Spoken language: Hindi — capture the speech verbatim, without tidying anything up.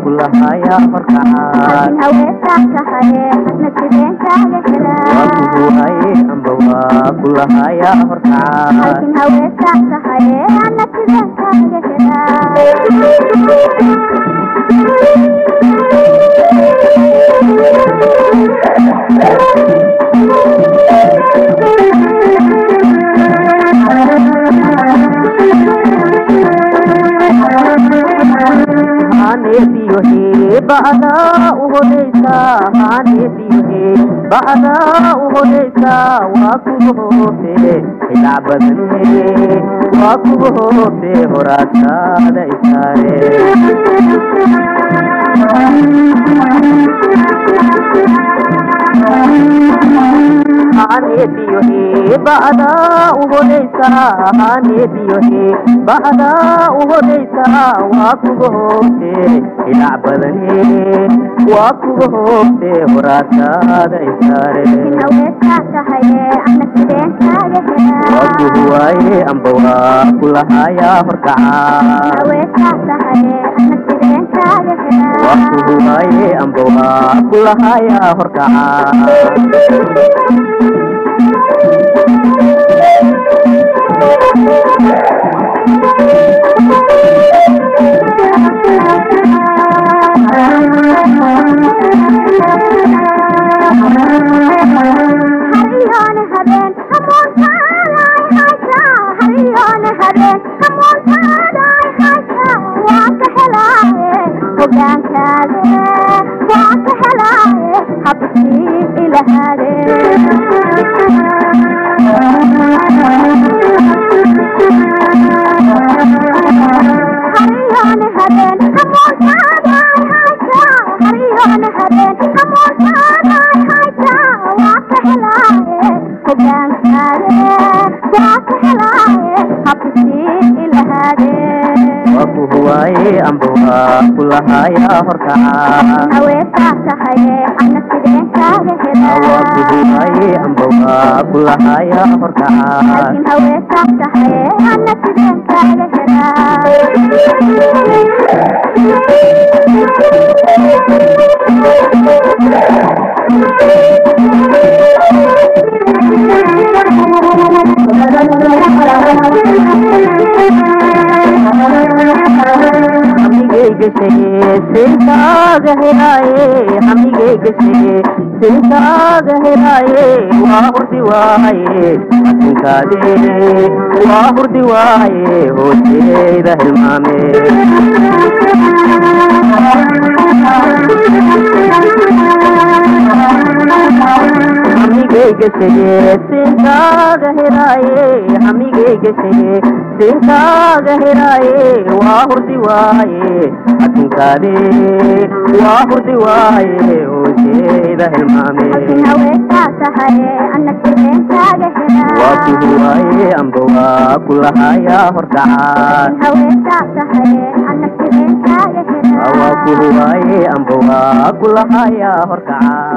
Kulahaya markaan aweesan kahaye natiben kaagala kulahaya ambawa kulahaya markaan aweesan kahaye natiben kaagala आने दियो हे बहाना उहो देता आने दियो हे बहाना उहो देता वाकुब होते हिला बदन में वाकुब होते हो राता दैसारे आने दियो हे बहाना उहो देता आने दियो हे बहाना उहो देता वाकुब होते इला बदने वाकुब होते हो राता दैसारे वाकुब हुआए अंबवा कुलहाया मरकान वाकुब हुआए अंबवा कुलहाया मरकान Wae amboa kulahaya horkaan aweta kahaye anak sideen kaagela wae amboa kulahaya horkaan aweta kahaye anak sideen kaagela से सिंदा गहराए हम एक से सिंदा गहराए वाहुर दिवाए का दे वाहुर दिवाए होते रहमा में हमी गए से सिंदा गहराए हमी गए से सिंदा गहराए वाहुर दिवाए अतिका दे वाहुर दिवाए होते रहमा में वाकु हुआए अंबवा कुलहाया मरकान वाकु हुआए अंबवा कुलहाया मरकान।